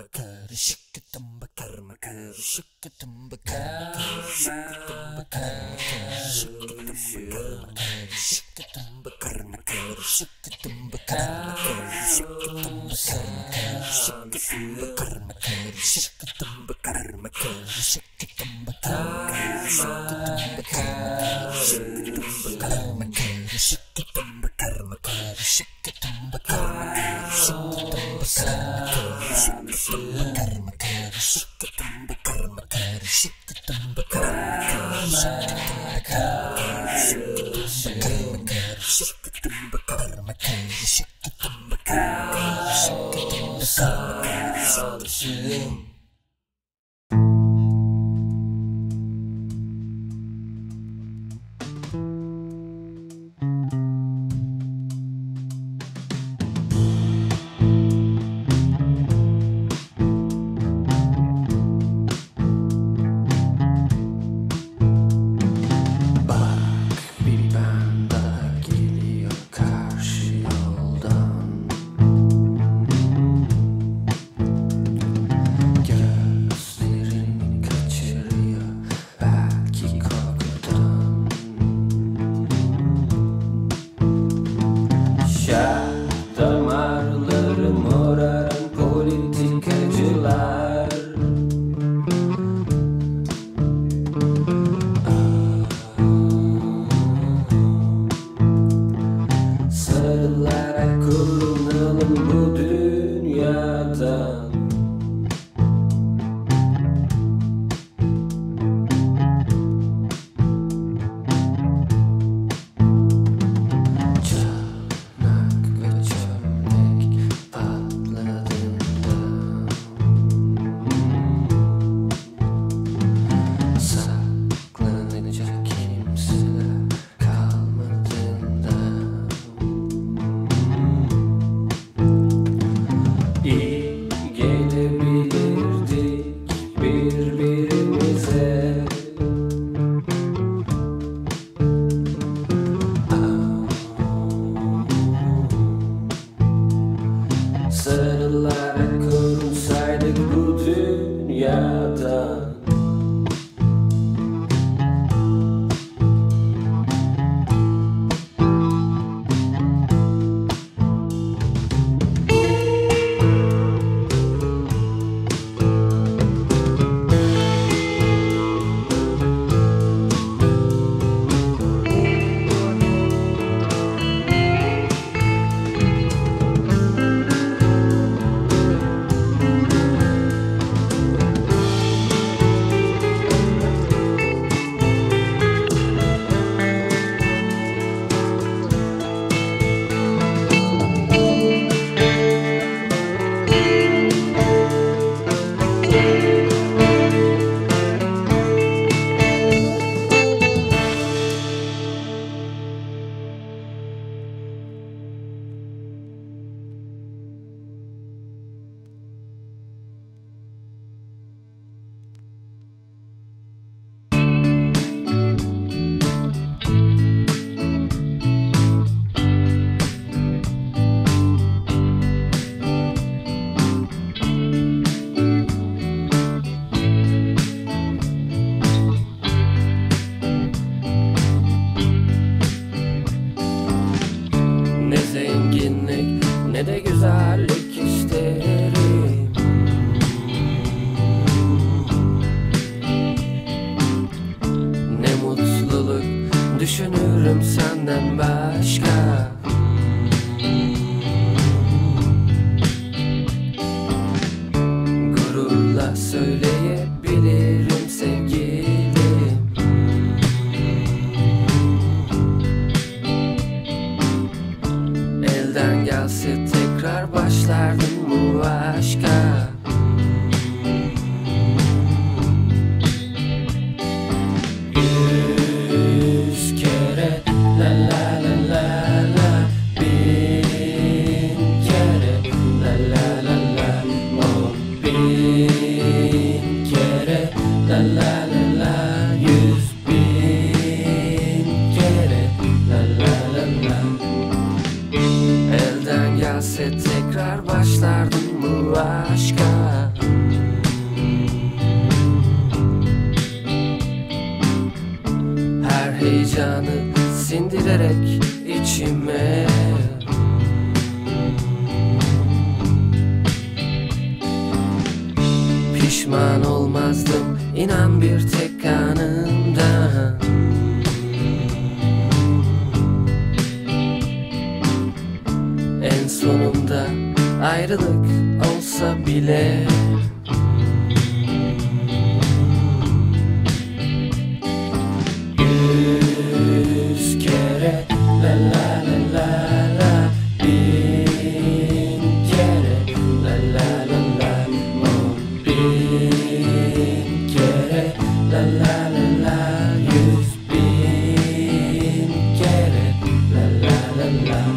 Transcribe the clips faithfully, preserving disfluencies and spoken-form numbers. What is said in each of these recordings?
Elden gelse tekrar başlardım bu aşka. heyecanı sindirerek içime. Pişman olmazdım inan bir tek anında. En sonunda ayrılık olsa bile yüz kere la la la la la, bin kere la la la la, oh, bin kere la la la la, yüz bin kere la la la la.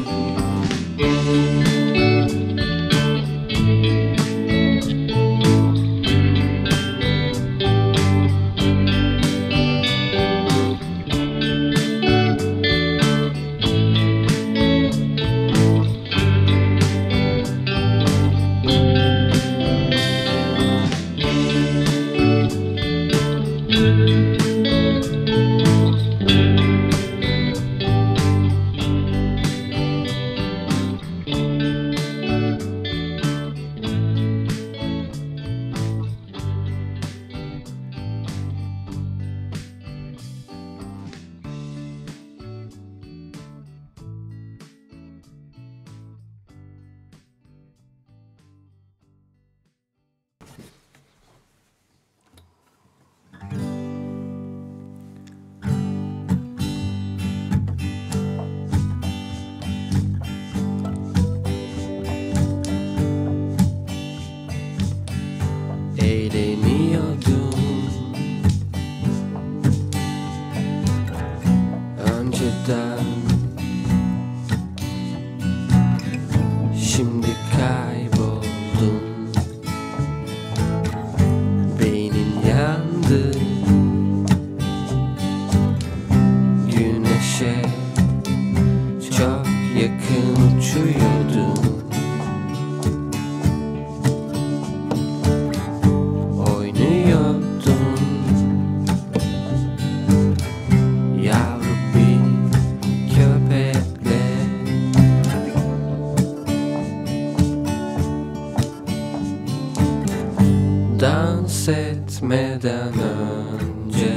Dans etmeden önce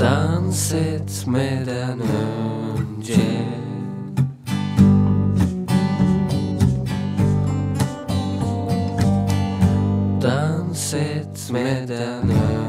dans etmeden önce dans etmeden önce.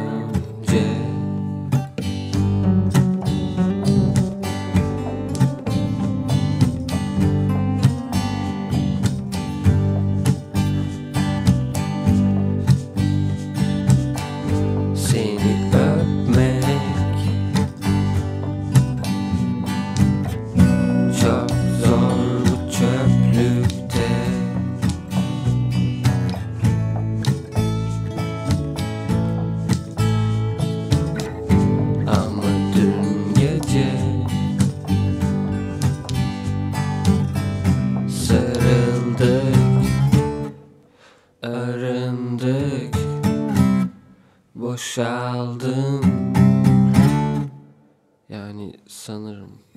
Boşaldım. Yani sanırım